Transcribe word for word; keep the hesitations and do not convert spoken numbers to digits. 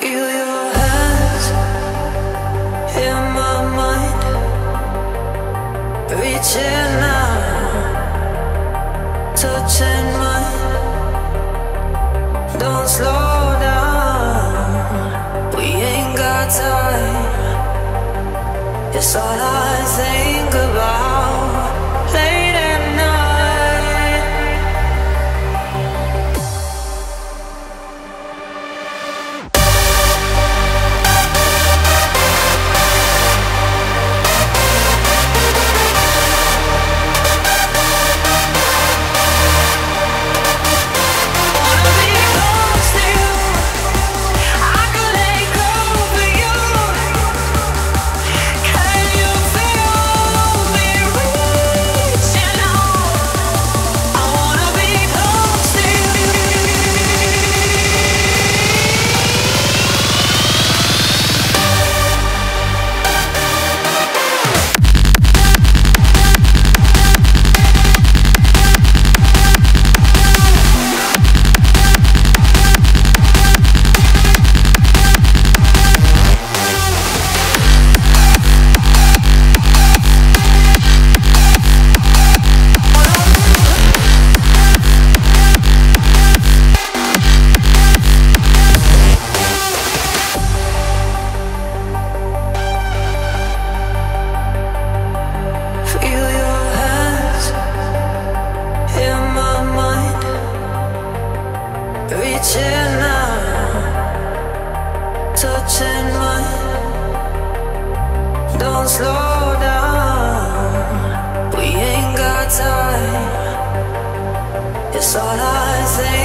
Feel your hands in my mind, reaching out, touching mine. Don't slow down, we ain't got time. It's all I think about late at slow down, we ain't got time. It's all I think.